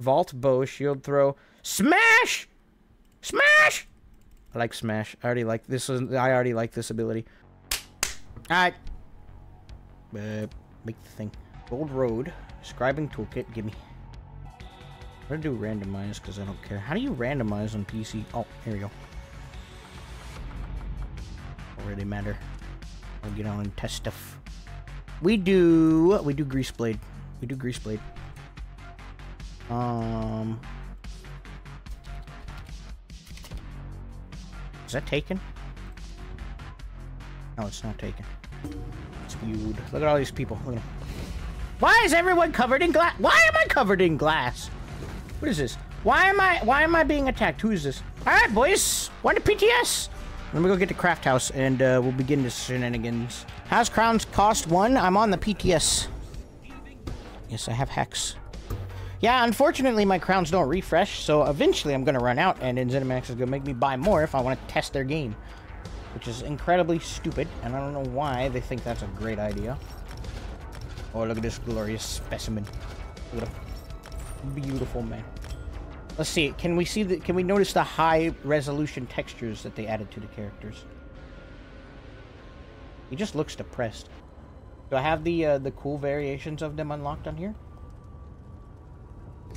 Vault Bow, Shield Throw, Smash! Smash! I like Smash. I already like this. I already like this ability. Alright. Make the thing. Gold Road, Scribing Toolkit, gimme. I'm gonna do randomize because I don't care. How do you randomize on PC? Oh, here we go. Don't really matter. I'll get on and test stuff. We do Greaseblade. We do Greaseblade. Is that taken? No, it's not taken. It's viewed. Look at all these people. Look at them. Why is everyone covered in glass? Why am I covered in glass? What is this? Why am I being attacked? Who is this? Alright, boys. We're to PTS. Let me go get the craft house and we'll begin the shenanigans. House crowns cost 1. I'm on the PTS. Yes, I have hacks. Yeah, unfortunately, my crowns don't refresh, so eventually I'm going to run out, and then Zenimax is going to make me buy more if I want to test their game, which is incredibly stupid, and I don't know why they think that's a great idea. Oh, look at this glorious specimen. Beautiful, beautiful, man. Let's see. Can we see the? Can we notice the high-resolution textures that they added to the characters? He just looks depressed. Do I have the cool variations of them unlocked on here?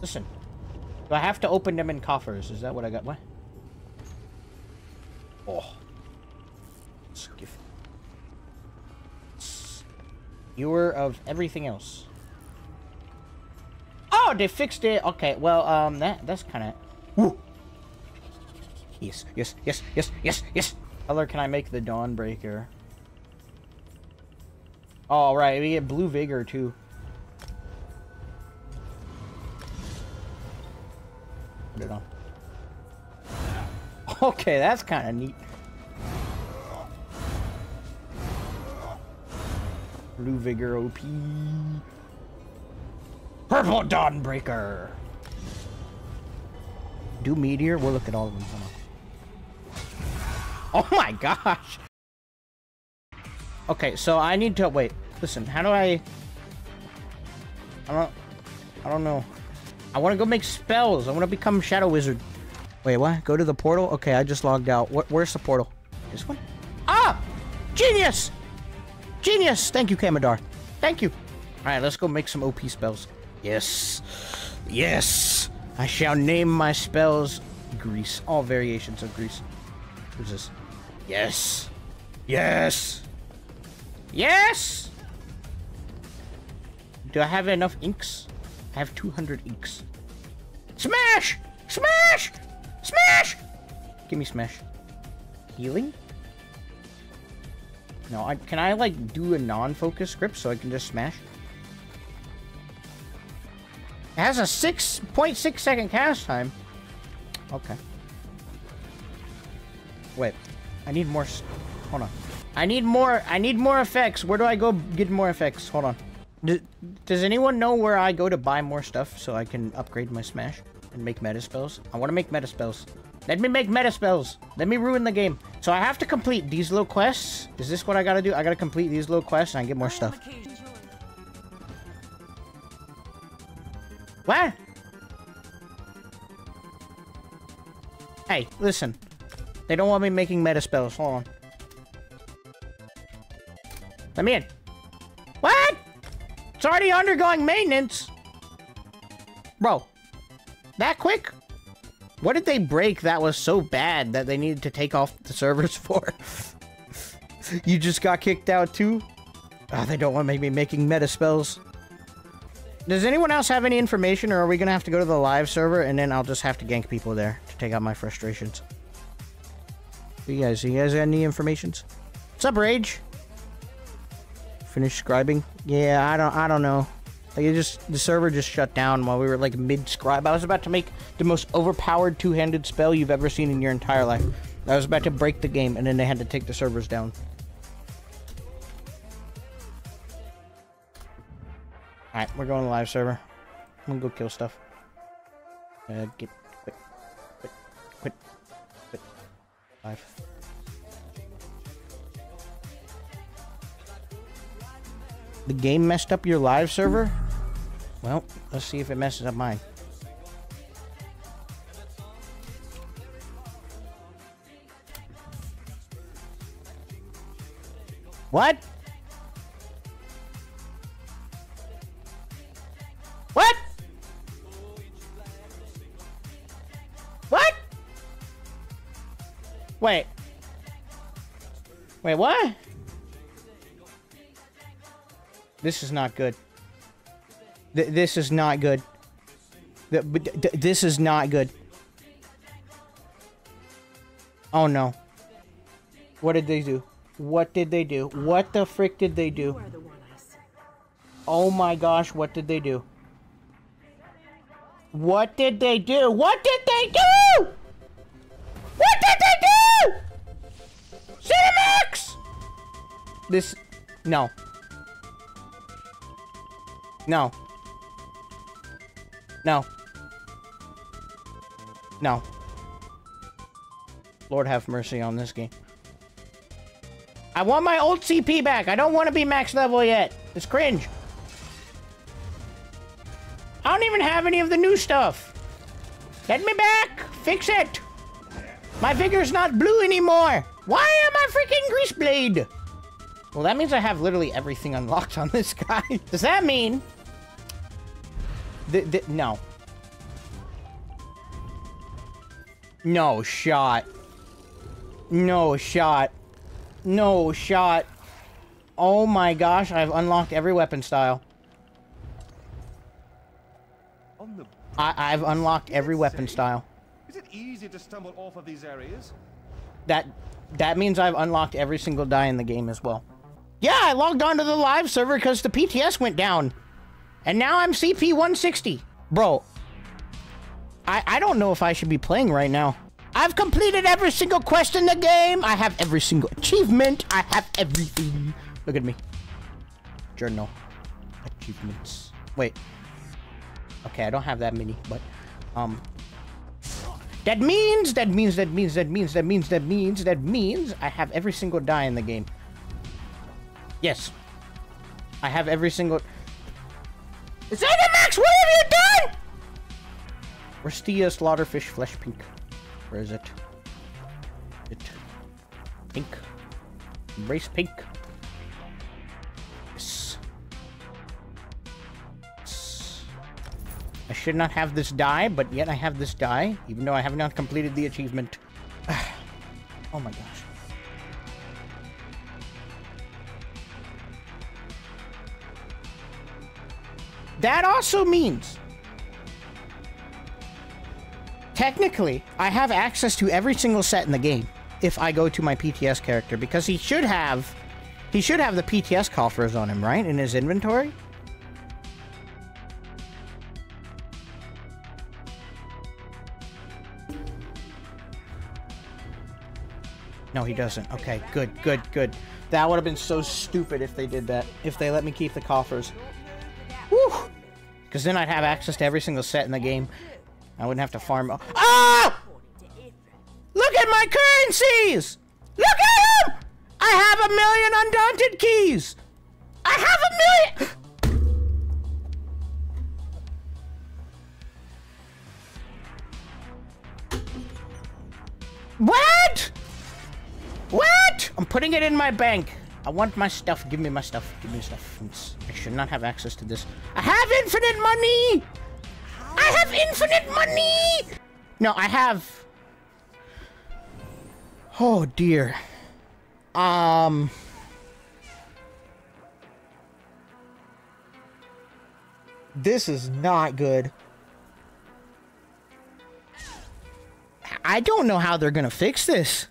Listen, do I have to open them in coffers? Is that what I got? What? Oh. Viewer of everything else. Oh, they fixed it. Okay, well, that's kind of... Yes, yes, yes, yes, yes, yes. Color, can I make the Dawnbreaker? Oh, right, we get Blue Vigor, too. It on. Okay, that's kind of neat. Blue Vigor OP. Purple Dawnbreaker. Do Meteor? We'll look at all of them. Oh my gosh. Okay, so I need to wait. Listen, how do I don't know. I want to go make spells. I want to become Shadow Wizard. Wait, what? Go to the portal? Okay, I just logged out. Where's the portal? This one? Ah! Genius! Genius! Thank you, Kamadar. Thank you. Alright, let's go make some OP spells. Yes. Yes! I shall name my spells Grease. All variations of Grease. Who's this? Yes! Yes! Yes! Do I have enough inks? I have 200 inks. Smash! Smash! Smash! Give me smash. Healing? No, can I, like, do a non-focus script so I can just smash? It has a 6.6 second cast time. Okay. Wait. I need more... Hold on. I need more effects. Where do I go get more effects? Hold on. Does anyone know where I go to buy more stuff so I can upgrade my smash and make meta spells? I want to make meta spells. Let me make meta spells. Let me ruin the game. So I have to complete these little quests. Is this what I gotta do? I gotta complete these little quests and I get more stuff. What? Hey, listen. They don't want me making meta spells. Hold on. Let me in. What? It's already undergoing maintenance! Bro. That quick? What did they break that was so bad that they needed to take off the servers for? You just got kicked out too? Oh, they don't want to make me making meta spells. Does anyone else have any information, or are we gonna have to go to the live server and then I'll just have to gank people there to take out my frustrations? You guys got any informations? What's up, Rage? Finish scribing? Yeah, I don't know. Like, the server just shut down while we were, like, mid-scribe. I was about to make the most overpowered two-handed spell you've ever seen in your entire life. I was about to break the game, and then they had to take the servers down. Alright, we're going to live server. I'm gonna go kill stuff. Get... Quit. Quit. Quit. Quit. Live. The game messed up your live server? Well, let's see if it messes up mine. What? What? What? Wait. Wait, what? This is not good. This is not good. This is not good. Oh no. What did they do? What did they do? What the frick did they do? Oh my gosh, what did they do? What did they do? What did they do? What did they do? Zenimax! This... No. No. No. No. Lord have mercy on this game. I want my old CP back. I don't want to be max level yet. It's cringe. I don't even have any of the new stuff. Get me back. Fix it. My vigor's not blue anymore. Why am I freaking Greaseblade? Well, that means I have literally everything unlocked on this guy. Does that mean... No. No shot. No shot. No shot. Oh my gosh, I've unlocked every weapon style. I've unlocked every weapon style. Is it easy to stumble off of these areas? That means I've unlocked every single die in the game as well. Yeah, I logged onto the live server because the PTS went down. And now I'm CP 160. Bro. I don't know if I should be playing right now. I've completed every single quest in the game. I have every single achievement. I have everything. Look at me. Journal. Achievements. Wait. Okay, I don't have that many, but... That means I have every single die in the game. Yes. I have every single... Zenimax, what have you done? Restia, slaughterfish, flesh, pink. Where is it? Pink. Embrace pink. Yes. Yes. I should not have this die, but yet I have this die, even though I have not completed the achievement. Oh my gosh. That also means, technically, I have access to every single set in the game if I go to my PTS character, because he should have the PTS coffers on him, right? In his inventory? No, he doesn't. Okay, good, good, good. That would have been so stupid if they did that, if they let me keep the coffers. Woo! Because then I'd have access to every single set in the game. I wouldn't have to farm. Oh! Look at my currencies! Look at him! I have 1,000,000 Undaunted keys! I have 1,000,000! What? What? I'm putting it in my bank. I want my stuff. Give me my stuff. Give me stuff. I should not have access to this. I have infinite money! I have infinite money! No, I have... Oh, dear. This is not good. I don't know how they're gonna fix this.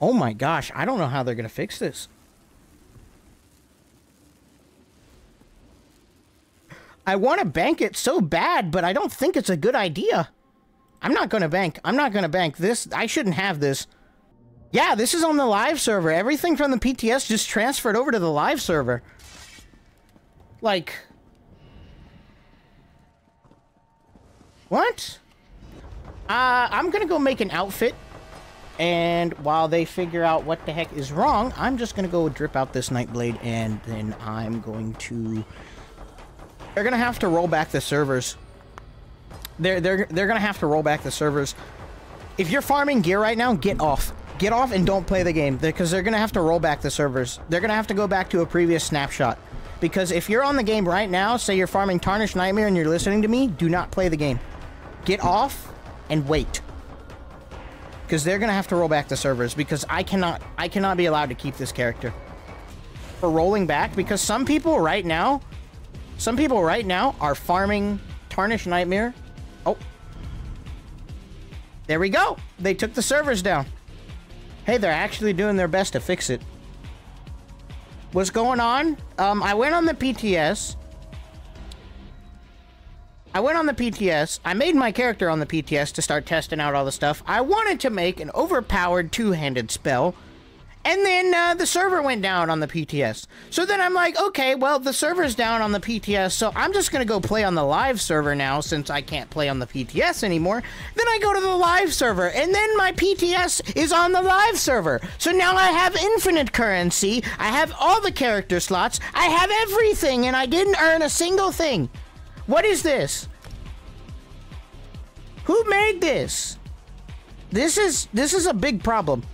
Oh my gosh, I don't know how they're gonna fix this. I want to bank it so bad, but I don't think it's a good idea. I'm not gonna bank. I'm not gonna bank this. I shouldn't have this. Yeah, this is on the live server. Everything from the PTS just transferred over to the live server. Like... What? I'm gonna go make an outfit. And while they figure out what the heck is wrong, I'm just gonna go drip out this Nightblade, and then I'm going to... They're gonna have to roll back the servers. They're gonna have to roll back the servers. If you're farming gear right now, get off. Get off and don't play the game, because they're going to have to roll back the servers. They're going to have to go back to a previous snapshot. Because if you're on the game right now, say you're farming Tarnished Nightmare and you're listening to me, do not play the game. Get off and wait. Because they're going to have to roll back the servers, because I cannot be allowed to keep this character. For rolling back, because some people right now are farming Tarnished Nightmare. Oh. There we go. They took the servers down. Hey, they're actually doing their best to fix it. What's going on? I went on the PTS. I made my character on the PTS to start testing out all the stuff. I wanted to make an overpowered two-handed spell. And then the server went down on the PTS. So then I'm like, okay, well, the server's down on the PTS, so I'm just going to go play on the live server now, since I can't play on the PTS anymore. Then I go to the live server, and then my PTS is on the live server. So now I have infinite currency, I have all the character slots, I have everything, and I didn't earn a single thing. What is this? Who made this? This is a big problem.